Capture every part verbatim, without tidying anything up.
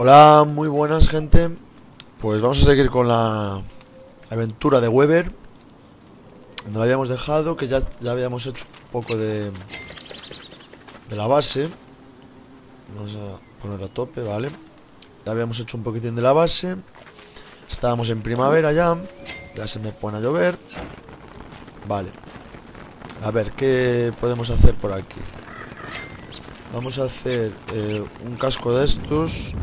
Hola, muy buenas gente. Pues vamos a seguir con la aventura de Weber, donde la habíamos dejado, que ya, ya habíamos hecho un poco de, de la base. Vamos a ponerla a tope, vale. Ya habíamos hecho un poquitín de la base. Estábamos en primavera ya. Ya se me pone a llover. Vale. A ver, ¿qué podemos hacer por aquí? Vamos a hacer eh, un casco de estos,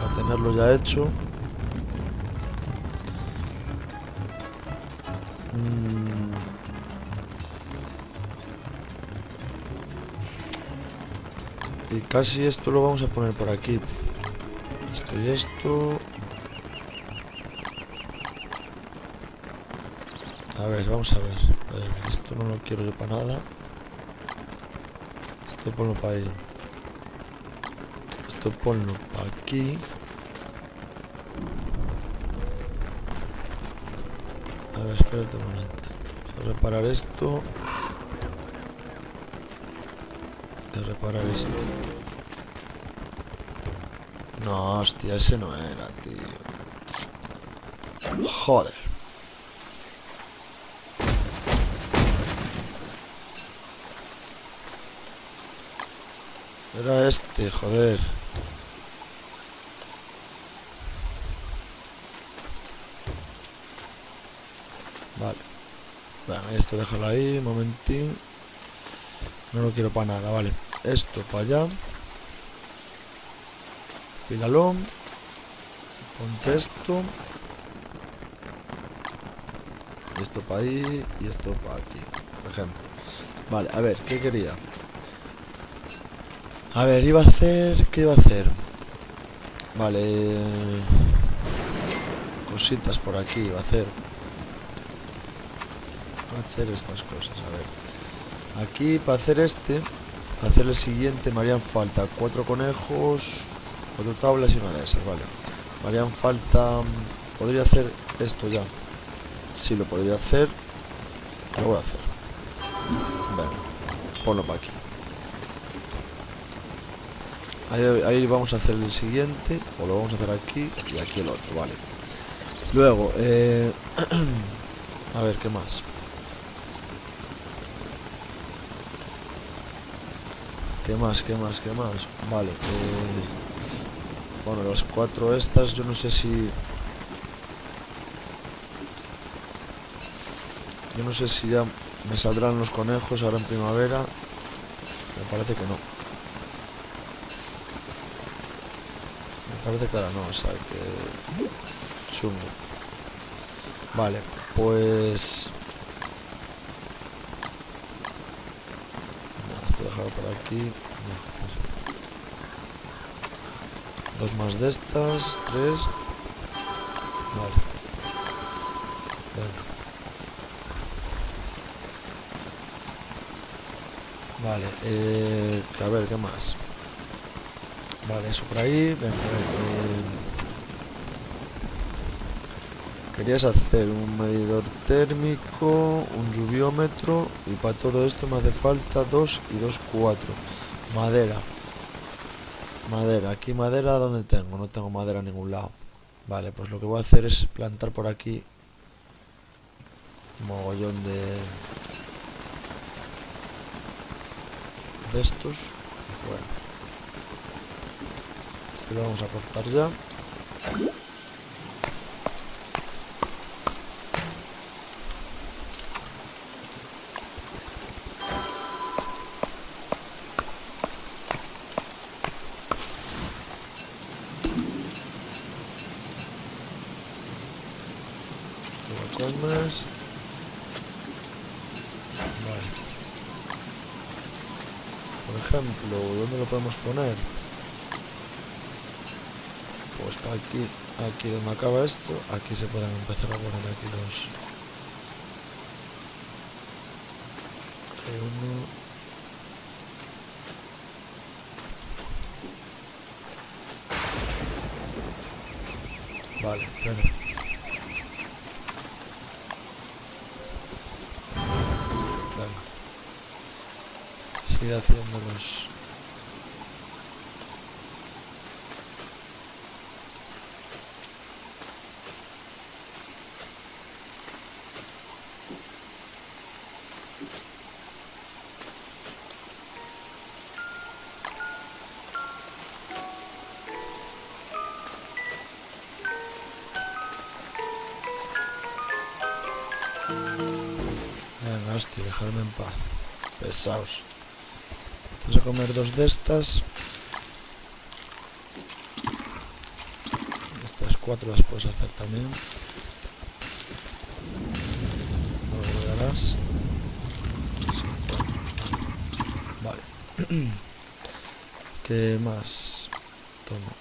para tenerlo ya hecho. Y casi esto lo vamos a poner por aquí. Esto y esto. A ver, vamos a ver. A ver, esto no lo quiero yo para nada. Esto ponlo para ahí. Esto ponlo para aquí. A ver, espérate un momento. Voy a reparar esto. Voy a reparar esto. No, hostia, ese no era, tío. Joder. Era este, joder. Vale. Bueno, esto déjalo ahí, un momentín. No lo quiero para nada, vale. Esto para allá. Pílalo. Ponte esto. Y esto para ahí. Y esto para aquí, por ejemplo. Vale, a ver, ¿qué quería? A ver, iba a hacer... ¿Qué iba a hacer? Vale... Cositas por aquí, iba a hacer... Iba a hacer estas cosas, a ver... Aquí, para hacer este... Para hacer el siguiente, me harían falta cuatro conejos... Cuatro tablas y una de esas, vale... Me harían falta... Podría hacer esto ya... Sí, lo podría hacer... Lo voy a hacer... Bueno... Ponlo para aquí... Ahí, ahí vamos a hacer el siguiente, o lo vamos a hacer aquí, y aquí el otro, vale. Luego, eh, a ver, ¿qué más? ¿Qué más, qué más, qué más? Vale, eh, bueno, las cuatro estas, yo no sé si... Yo no sé si ya me saldrán los conejos ahora en primavera, me parece que no. Parece que ahora no, o sea que... Chungo. Vale, pues... Nada, esto dejarlo por aquí. No, dos más de estas, tres... Vale. Venga. Vale, eh... a ver, ¿qué más? Vale, eso por ahí. Venga, eh, querías hacer un medidor térmico, un lluviómetro, y para todo esto me hace falta dos y dos, cuatro. Madera. Madera. Aquí madera, ¿dónde tengo? No tengo madera en ningún lado. Vale, pues lo que voy a hacer es plantar por aquí un mogollón de... de estos y fuera. Este lo vamos a cortar ya. Lo comes. Vale. Por ejemplo, ¿dónde lo podemos poner? Pues para aquí, aquí donde acaba esto, aquí se pueden empezar a poner aquí los... Aquí uno... Vale, espera. Vale. Sigue haciendo los... la hostia, dejarme en paz. Pesaos. Vamos a comer dos de estas. Estas cuatro las puedes hacer también. Luego me darás. Son cuatro. Vale. ¿Qué más? Toma.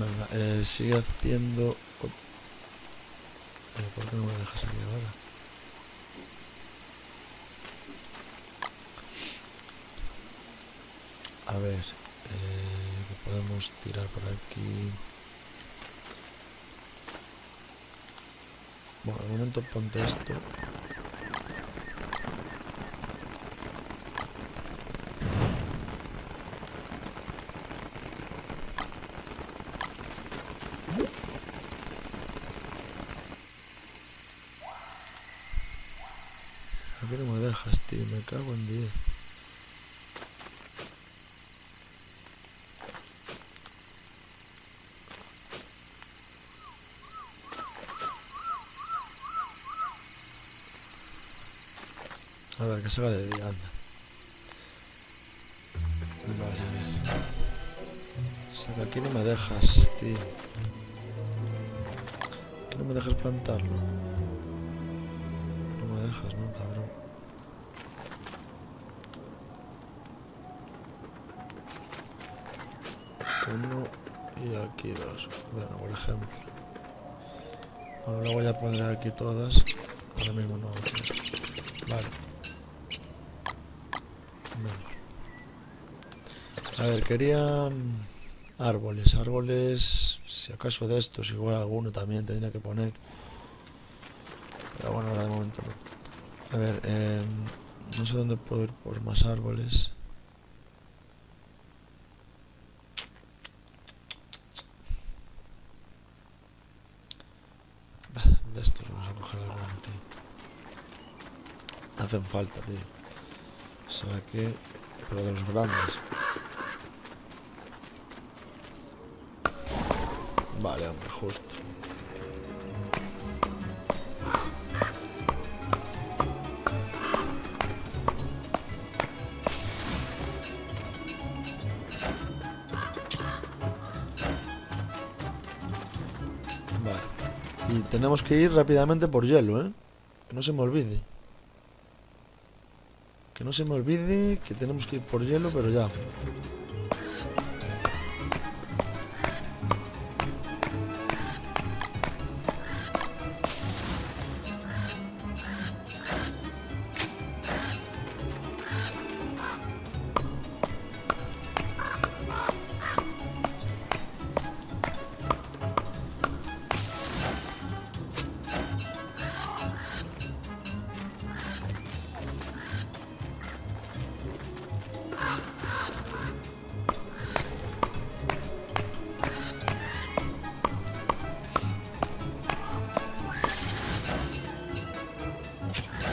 Venga, eh, sigue haciendo... Eh, ¿Por qué no me dejas aquí ahora? A ver, eh, podemos tirar por aquí. Bueno, de momento ponte esto. ¿Por qué no me dejas, tío? Me cago en diez. A ver, que se haga de día, anda. Vale, a ver. O sea, que aquí no me dejas, tío. Aquí no me dejas plantarlo. No me dejas, ¿no, cabrón? Uno y aquí dos. Bueno, por ejemplo. Ahora lo voy a poner aquí todas. Ahora mismo no. Vale. A ver, quería árboles, árboles, si acaso de estos, igual alguno también tendría que poner. Pero bueno, ahora de momento no. A ver, eh, no sé dónde puedo ir por más árboles. De estos vamos a coger alguno, tío. Hacen falta, tío. O sea que, pero de los grandes. Vale, hombre, justo. Vale. Y tenemos que ir rápidamente por hielo, ¿eh? Que no se me olvide. Que no se me olvide que tenemos que ir por hielo, pero ya.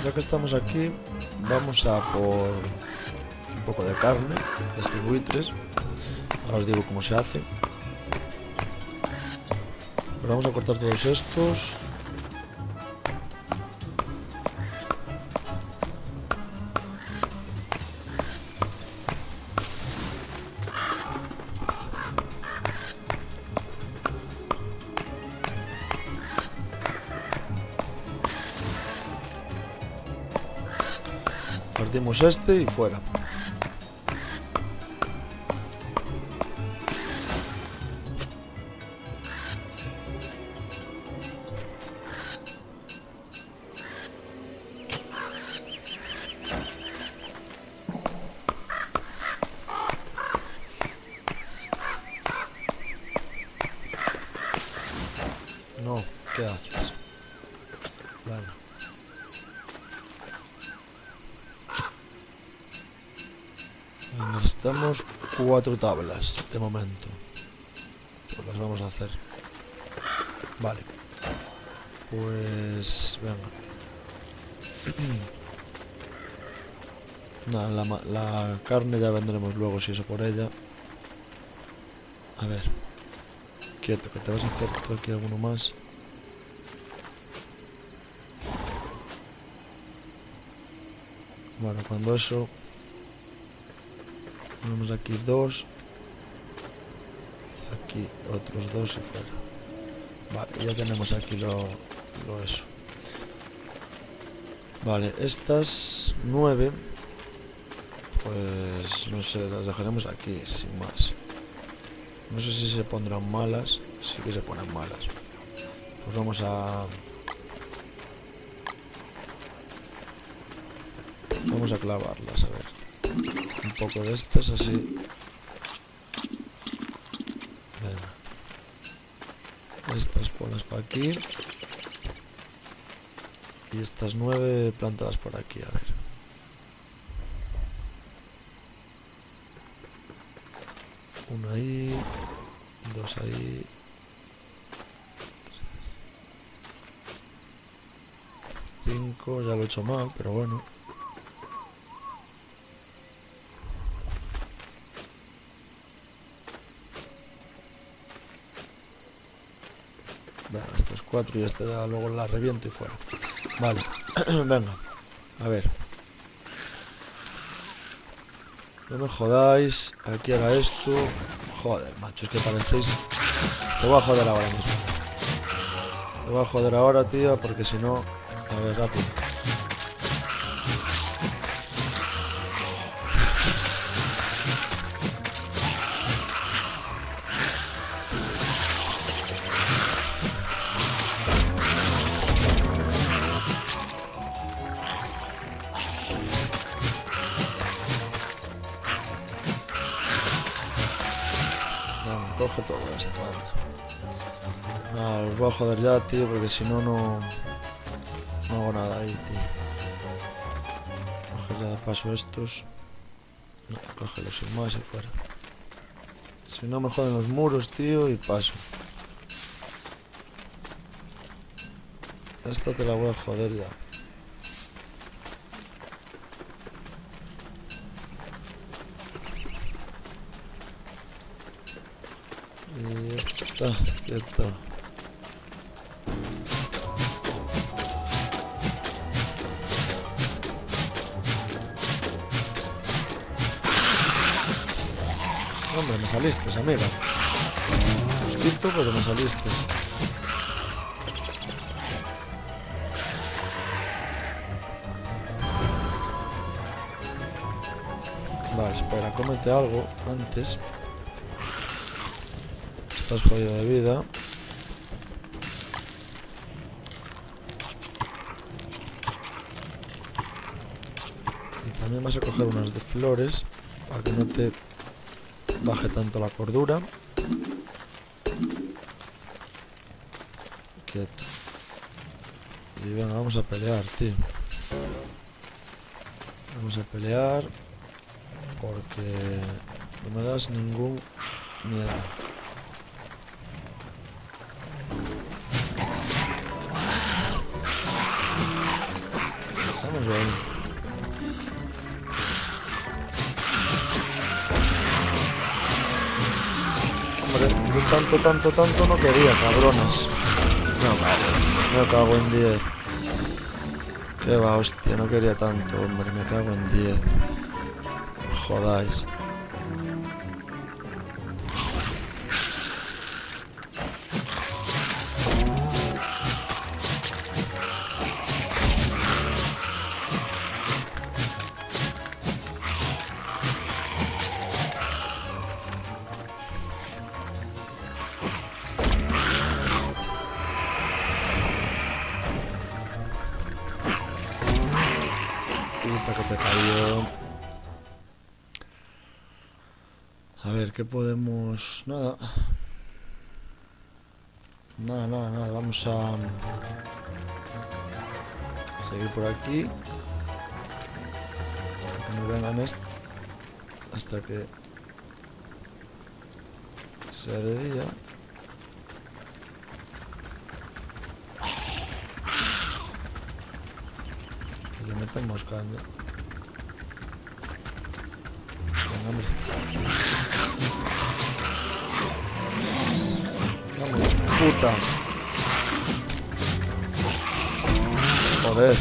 Ya que estamos aquí, vamos a por un poco de carne de estos buitres. Ahora os digo cómo se hace. Pero vamos a cortar todos estos. Partimos este y fuera. No, ¿qué haces? Bueno. Necesitamos cuatro tablas de momento. Pues las vamos a hacer. Vale. Pues... Venga. Nada, la, la carne ya vendremos luego, si eso, por ella. A ver. Quieto, que te vas a hacer tú aquí alguno más. Bueno, cuando eso... Ponemos aquí dos. Y aquí otros dos y fuera. Vale, ya tenemos aquí lo, lo eso. Vale, estas nueve... Pues no sé, las dejaremos aquí, sin más. No sé si se pondrán malas. Sí que se ponen malas. Pues vamos a... Vamos a clavarlas, a ver. Un poco de estas, así. Venga. Estas ponlas para aquí. Y estas nueve plantadas por aquí, a ver. Uno ahí, dos ahí. Cinco, ya lo he hecho mal, pero bueno. Venga, estos cuatro y esta ya luego la reviento y fuera. Vale, venga, a ver. No me jodáis, aquí era esto. Joder, macho, es que parecéis... Te voy a joder ahora mismo. Te voy a joder ahora, tía, porque si no... A ver, rápido. Coge todo esto, anda. Nada, los voy a joder ya, tío, porque si no, no no hago nada ahí, tío. Coger ya de paso estos. No, cógelos sin más y fuera. Si no, me joden los muros, tío, y paso. Esta te la voy a joder ya. Y esta, ya está. Hombre, me saliste, amigo. Justito, pero me saliste. Vale, espera, cómete algo antes. Estás jodido de vida. Y también vas a coger unas de flores para que no te baje tanto la cordura. Quieto. Y bueno, vamos a pelear, tío. Vamos a pelear porque no me das ningún miedo. Tanto, tanto, tanto no quería, cabronas. No, cabrón. Me cago en diez. Qué va, hostia, no quería tanto, hombre. Me cago en diez. Jodáis. A ver, ¿qué podemos...? Nada. Nada, nada, nada. Vamos a... seguir por aquí. Hasta que no vengan esto. Hasta que... sea de día. Y le metemos caña. Vamos. Vamos, puta. Joder.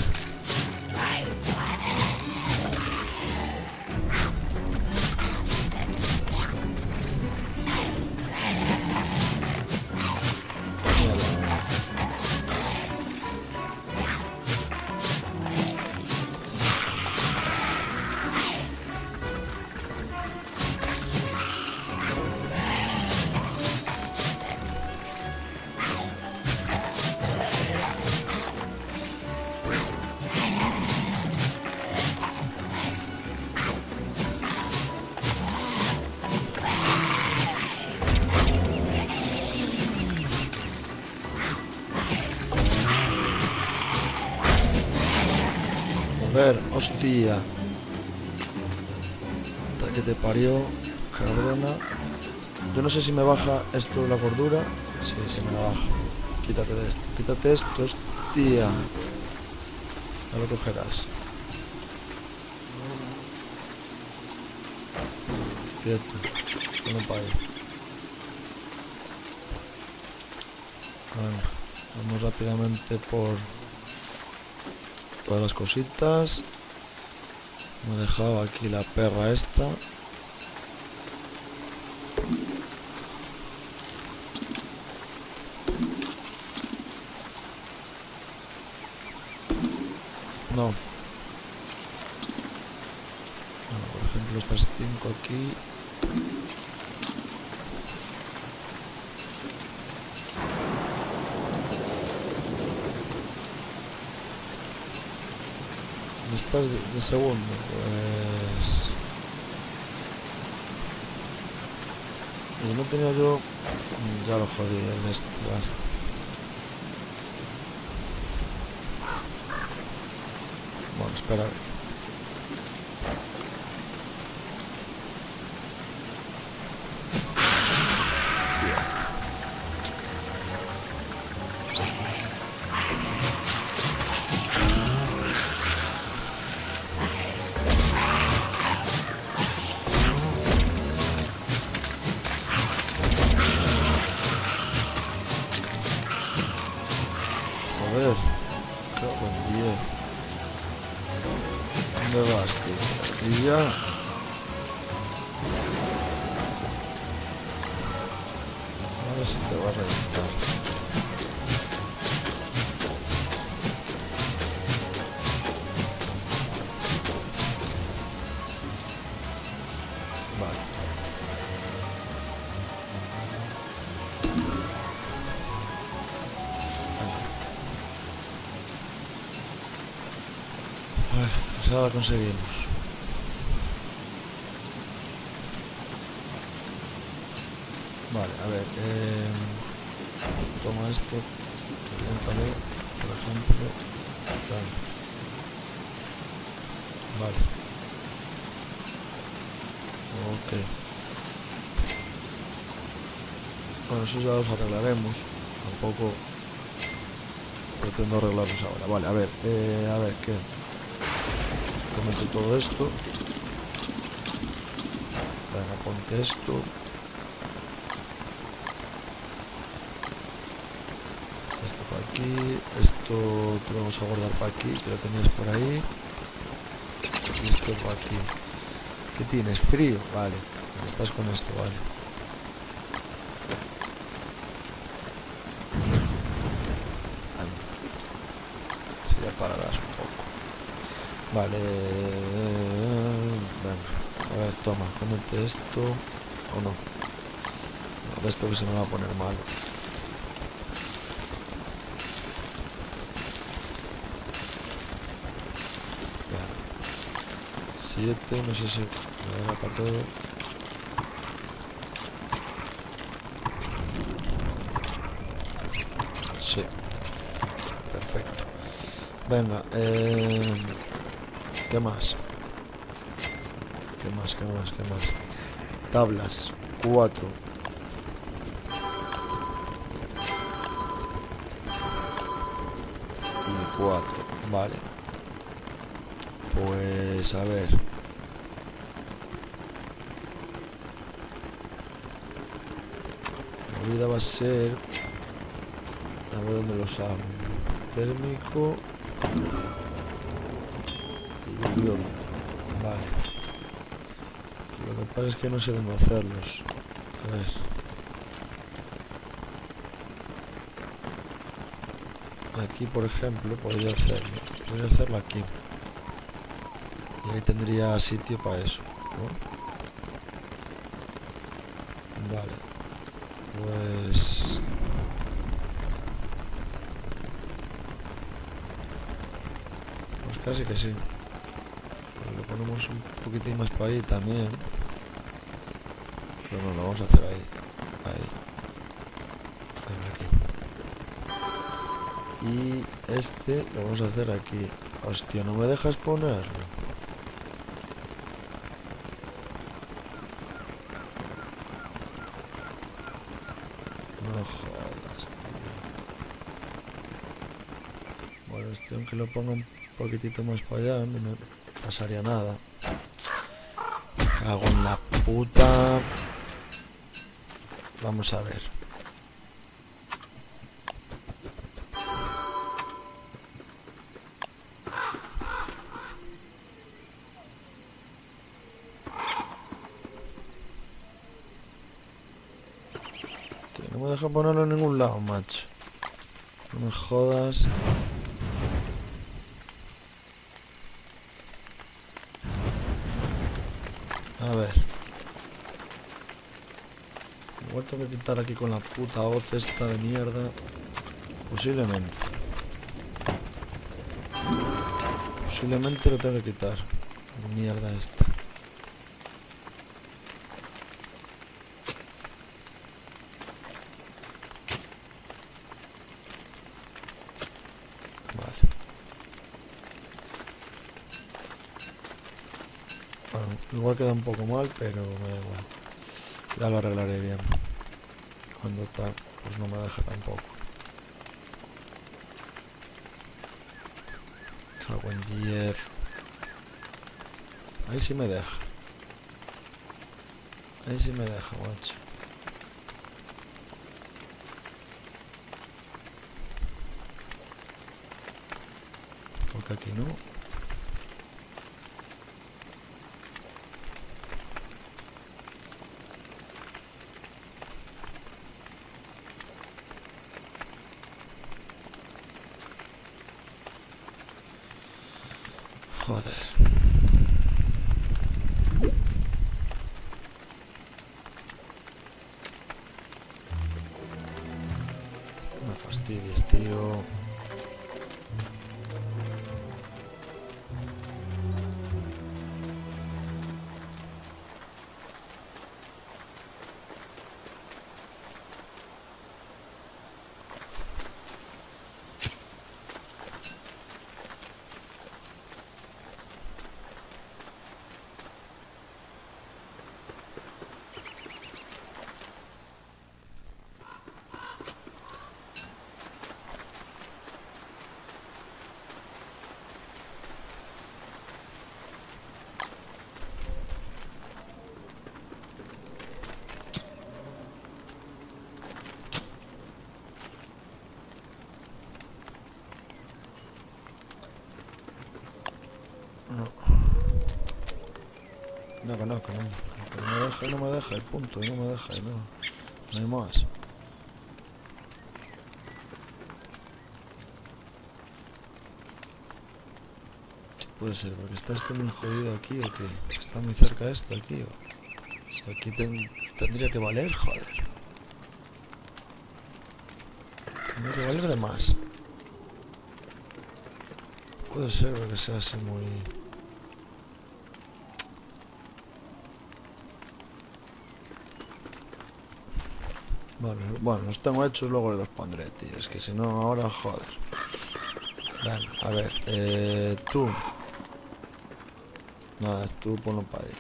Joder, hostia. Hasta que te parió, cabrona. Yo no sé si me baja esto la gordura. Sí, sí me la baja. Quítate de esto, quítate esto, hostia. Ya lo cogerás. Quieto, que no pague. Vale, vamos rápidamente por todas las cositas. Me he dejado aquí la perra esta. No. Bueno, por ejemplo, estas cinco aquí. Estas de, de segundo, pues... Y no tenía yo... Ya lo jodí en este, vale. Bueno, espera. Ahora conseguimos. Vale, a ver, eh, toma esto, reviéntalo, por ejemplo. Dale. Vale. Ok. Bueno, eso ya los arreglaremos. Tampoco pretendo arreglarlos ahora. Vale, a ver, eh, a ver qué. Meto todo esto. Venga, ponte esto. Esto para aquí. Esto te lo vamos a guardar para aquí, que lo tenías por ahí. Y esto para aquí. ¿Qué tienes? Frío. Vale. Estás con esto, vale. Anda. Si ya pararás un poco. Vale, venga, a ver, toma, ponete esto, o no, no, de esto que se me va a poner malo. Vale, siete, no sé si me dará para todo. Sí, perfecto. Venga, eh... ¿Qué más? ¿Qué más? ¿Qué más? ¿Qué más? Tablas. Cuatro. Y cuatro. Vale. Pues a ver. La vida va a ser... A ver dónde los hago. Térmico... Vale. Lo que pasa es que no sé dónde hacerlos. A ver. Aquí, por ejemplo, podría hacerlo. Podría hacerlo aquí. Y ahí tendría sitio para eso, ¿no? Vale. Pues... Pues casi que sí. Ponemos un poquitín más para ahí también. Pero no, lo vamos a hacer ahí. Ahí. Aquí. Y este lo vamos a hacer aquí. Hostia, no me dejas ponerlo. No jodas, tío. Bueno, este aunque lo ponga un poquitito más para allá, no me pasaría nada. Me cago en la puta. Vamos a ver. No me deja ponerlo en ningún lado, macho. No me jodas. A ver. Igual tengo que pintar aquí con la puta hoz esta de mierda. Posiblemente. Posiblemente lo tengo que quitar. Mierda esta. Igual queda un poco mal, pero me da igual. Ya lo arreglaré bien. Cuando tal, pues no me deja tampoco. Cago en diez. Ahí sí me deja. Ahí sí me deja, macho. Porque aquí no. Joder. No me fastidies, tío. No, que no, que no, que no me deja, no me deja, el punto, no me deja, no, no hay más. ¿Qué puede ser? ¿Porque está esto muy jodido aquí o qué? ¿Está muy cerca esto aquí o...? Si aquí ten, tendría que valer, joder. Tendría que valer de más. Puede ser porque sea así muy... Bueno, bueno, los tengo hechos, luego los pondré, tío. Es que si no, ahora, joder. Bueno, a ver, eh, tú. Nada, tú ponlo para ahí.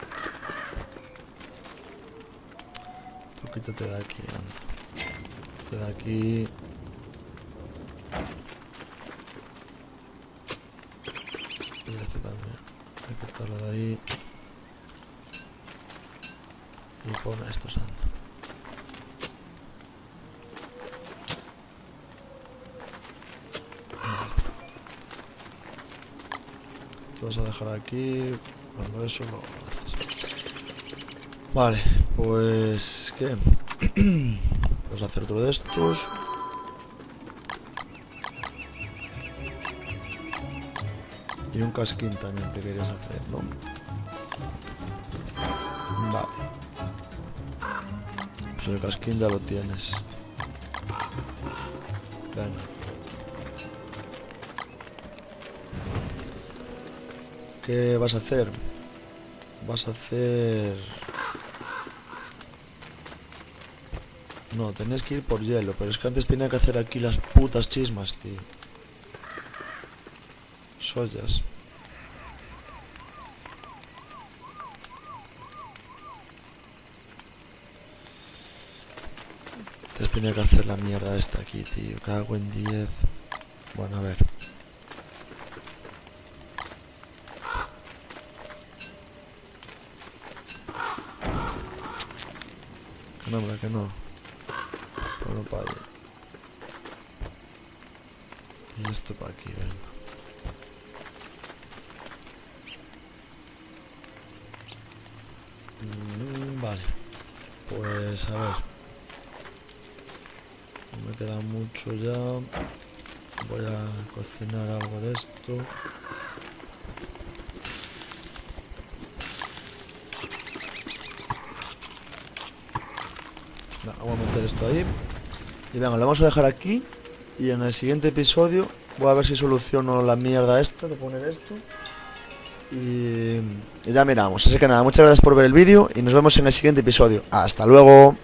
Tú quítate de aquí, anda. Quítate de aquí. Y este también. Hay que quitarlo de ahí. Y pon estos, anda. Vas a dejar aquí cuando eso lo haces. Vale, pues ¿qué? Vamos a hacer otro de estos. Y un casquín también te querías hacer, ¿no? Vale. Pues el casquín ya lo tienes. Venga. ¿Qué vas a hacer? Vas a hacer... No, tenés que ir por hielo. Pero es que antes tenía que hacer aquí las putas chismas, tío. sojas. Entonces tenía que hacer la mierda esta aquí, tío. Cago en diez. Bueno, a ver. No, hombre, que no. Pero no para allá. Y esto para aquí, venga. Vale, pues a ver, no me queda mucho ya. Voy a cocinar algo de esto. Nah, vamos a meter esto ahí. Y venga, lo vamos a dejar aquí. Y en el siguiente episodio voy a ver si soluciono la mierda esta de poner esto. Y ya miramos, así que nada, muchas gracias por ver el vídeo y nos vemos en el siguiente episodio. Hasta luego.